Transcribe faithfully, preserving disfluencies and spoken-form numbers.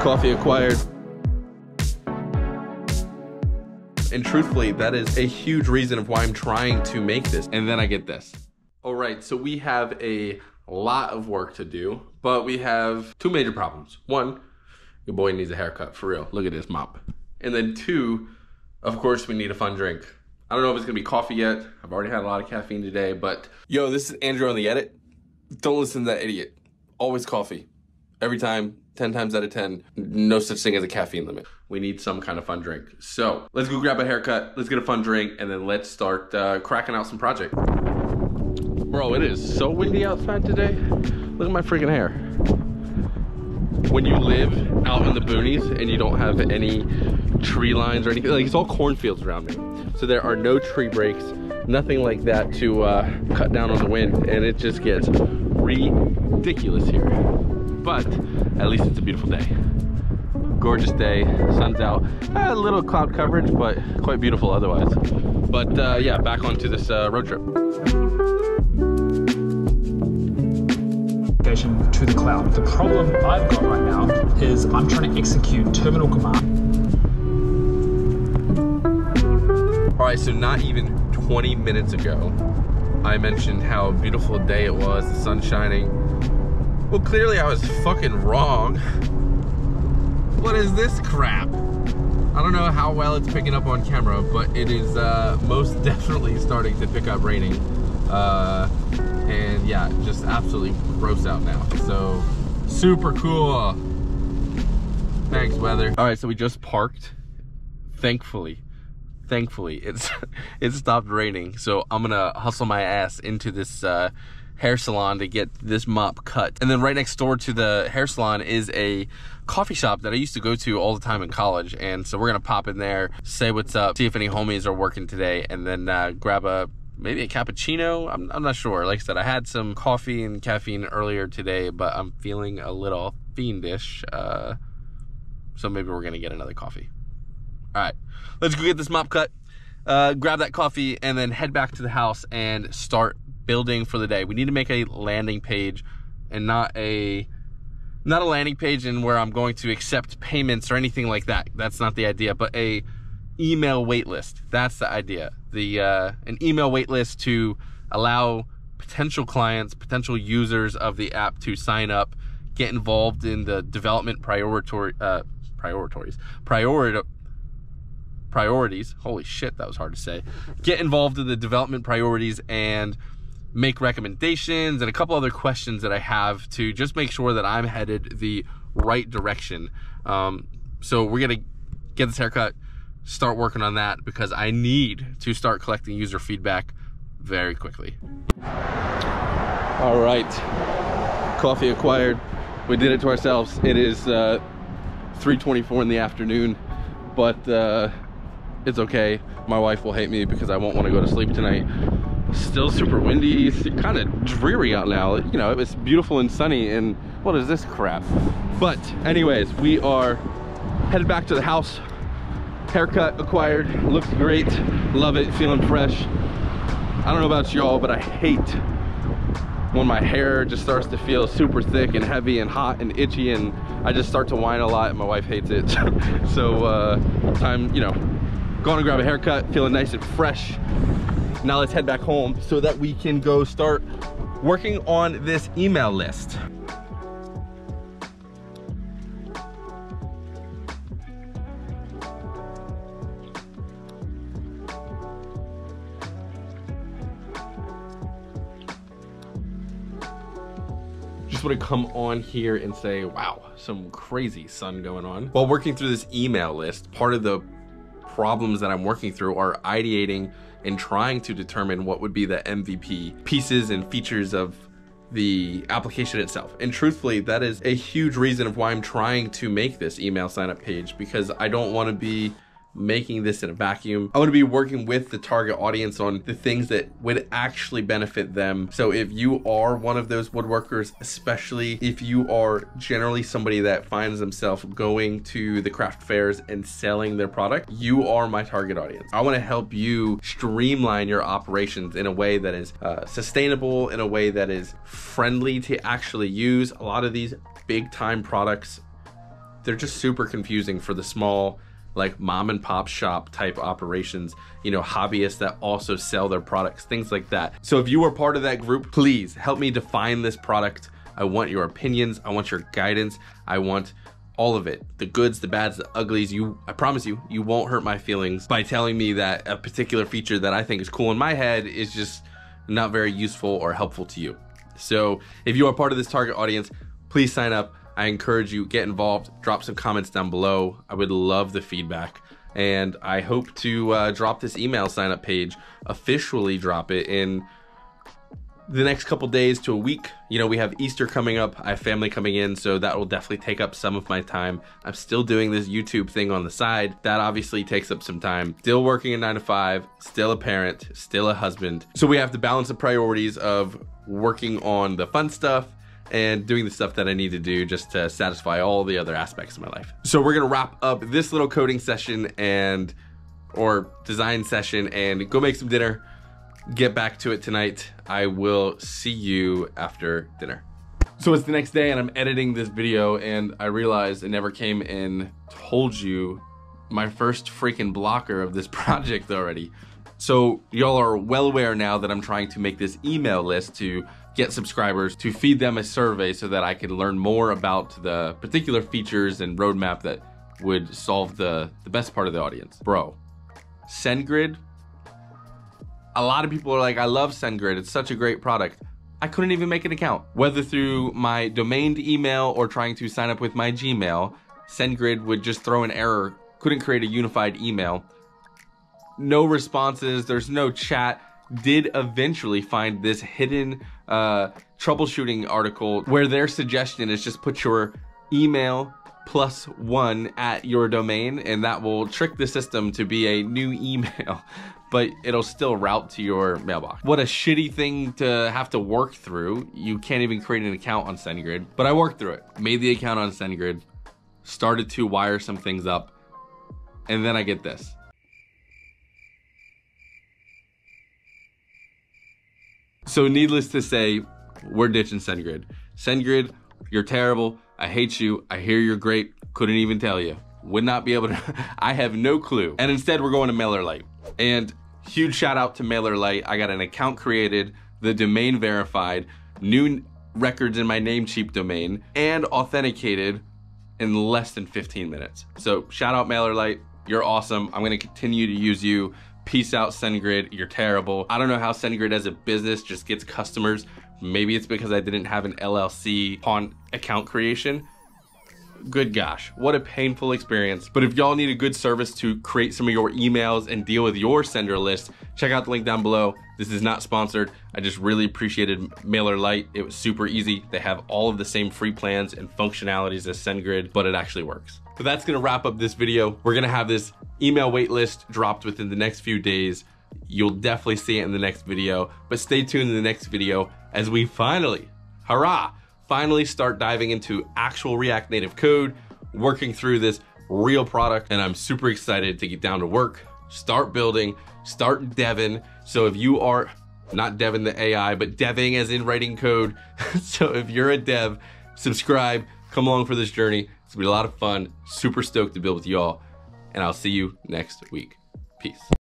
coffee acquired. And truthfully, that is a huge reason of why I'm trying to make this. And then I get this. All right, so we have a lot of work to do, but we have two major problems. One, your boy needs a haircut, for real. Look at this mop. And then two, of course, we need a fun drink. I don't know if it's gonna be coffee yet. I've already had a lot of caffeine today, but yo, this is Andrew on the edit. Don't listen to that idiot. Always coffee. Every time, ten times out of ten, no such thing as a caffeine limit. We need some kind of fun drink. So let's go grab a haircut, let's get a fun drink, and then let's start uh, cracking out some project. Bro, it is so windy outside today. Look at my freaking hair. When you live out in the boonies and you don't have any tree lines or anything, like it's all cornfields around me. So there are no tree breaks, nothing like that to uh, cut down on the wind, and it just gets ridiculous here. But at least it's a beautiful day. Gorgeous day, sun's out. A little cloud coverage, but quite beautiful otherwise. But uh, yeah, back onto this uh, road trip. To the cloud. The problem I've got right now is I'm trying to execute terminal command. All right, so not even twenty minutes ago, I mentioned how beautiful a day it was, the sun shining. Well, clearly I was fucking wrong. What is this crap? I don't know how well it's picking up on camera, but it is uh, most definitely starting to pick up raining. Uh, and yeah, just absolutely gross out now. So super cool. Thanks, weather. All right, so we just parked. Thankfully, thankfully, it's it stopped raining. So I'm gonna hustle my ass into this uh, hair salon to get this mop cut. And then right next door to the hair salon is a coffee shop that I used to go to all the time in college. And so we're gonna pop in there, say what's up, see if any homies are working today, and then uh, grab a maybe a cappuccino. I'm, I'm not sure. Like I said, I had some coffee and caffeine earlier today, but I'm feeling a little fiendish. Uh, so maybe we're gonna get another coffee. All right, let's go get this mop cut, uh, grab that coffee, and then head back to the house and start building for the day. We need to make a landing page, and not a not a landing page in where I'm going to accept payments or anything like that. That's not the idea, but a email waitlist. That's the idea. The uh, an email waitlist to allow potential clients, potential users of the app to sign up, get involved in the development prioritory uh, priorities, priority priorities. Holy shit, that was hard to say. Get involved in the development priorities and make recommendations, and a couple other questions that I have to just make sure that I'm headed the right direction. Um, so we're gonna get this haircut. Start working on that because I need to start collecting user feedback very quickly. All right, coffee acquired. We did it to ourselves. It is uh, three twenty-four in the afternoon, but uh, it's okay. My wife will hate me because I won't want to go to sleep tonight. Still super windy, it's kind of dreary out now. You know, it was beautiful and sunny, and what is this crap? But anyways, we are headed back to the house. Haircut acquired, looks great, love it, feeling fresh. I don't know about y'all, but I hate when my hair just starts to feel super thick and heavy and hot and itchy, and I just start to whine a lot, and my wife hates it. So uh, time, you know, going to grab a haircut, feeling nice and fresh. Now let's head back home so that we can go start working on this email list. Would have come on here and say, wow, some crazy sun going on. While working through this email list, part of the problems that I'm working through are ideating and trying to determine what would be the M V P pieces and features of the application itself. And truthfully, that is a huge reason of why I'm trying to make this email signup page, because I don't want to be making this in a vacuum. I want to be working with the target audience on the things that would actually benefit them. So if you are one of those woodworkers, especially if you are generally somebody that finds themselves going to the craft fairs and selling their product, you are my target audience. I want to help you streamline your operations in a way that is uh, sustainable, in a way that is friendly to actually use. A lot of these big time products they're just super confusing for the small, like mom and pop shop type operations, you know, hobbyists that also sell their products, things like that. So if you are part of that group, please help me define this product. I want your opinions. I want your guidance. I want all of it, the goods, the bads, the uglies. You, I promise you, you won't hurt my feelings by telling me that a particular feature that I think is cool in my head is just not very useful or helpful to you. So if you are part of this target audience, please sign up. I encourage you, get involved, drop some comments down below. I would love the feedback. And I hope to uh, drop this email sign up page, officially drop it in the next couple days to a week. You know, we have Easter coming up, I have family coming in, so that will definitely take up some of my time. I'm still doing this YouTube thing on the side. That obviously takes up some time. Still working a nine to five, still a parent, still a husband. So we have to balance the priorities of working on the fun stuff and doing the stuff that I need to do just to satisfy all the other aspects of my life. So we're gonna wrap up this little coding session and, or design session, and go make some dinner. Get back to it tonight. I will see you after dinner. So it's the next day and I'm editing this video and I realized it never came in. Told you, my first freaking blocker of this project already. So y'all are well aware now that I'm trying to make this email list to get subscribers, to feed them a survey so that I can learn more about the particular features and roadmap that would solve the, the best part of the audience. Bro, SendGrid, a lot of people are like, I love SendGrid, it's such a great product. I couldn't even make an account. Whether through my domained email or trying to sign up with my Gmail, SendGrid would just throw an error, couldn't create a unified email. No responses, there's no chat. Did eventually find this hidden uh, troubleshooting article where their suggestion is just put your email plus one at your domain and that will trick the system to be a new email, but it'll still route to your mailbox. What a shitty thing to have to work through. You can't even create an account on SendGrid, but I worked through it. Made the account on SendGrid, started to wire some things up, and then I get this. So needless to say, we're ditching SendGrid. SendGrid, you're terrible. I hate you. I hear you're great. Couldn't even tell you. Would not be able to, I have no clue. And instead we're going to MailerLite. And huge shout out to MailerLite. I got an account created, the domain verified, new records in my Namecheap domain, and authenticated in less than fifteen minutes. So shout out MailerLite. You're awesome. I'm gonna continue to use you. Peace out SendGrid, you're terrible. I don't know how SendGrid as a business just gets customers. Maybe it's because I didn't have an L L C upon account creation. Good gosh, what a painful experience. But if y'all need a good service to create some of your emails and deal with your sender list, check out the link down below. This is not sponsored. I just really appreciated MailerLite. It was super easy. They have all of the same free plans and functionalities as SendGrid, but it actually works. So that's gonna wrap up this video. We're gonna have this email waitlist dropped within the next few days. You'll definitely see it in the next video, but stay tuned in the next video as we finally, hurrah, finally start diving into actual React Native code, working through this real product. And I'm super excited to get down to work, start building, start devin. So if you are, not devin the A I, but deving as in writing code. So if you're a dev, subscribe, come along for this journey. It's gonna be a lot of fun. Super stoked to build with y'all. And I'll see you next week. Peace.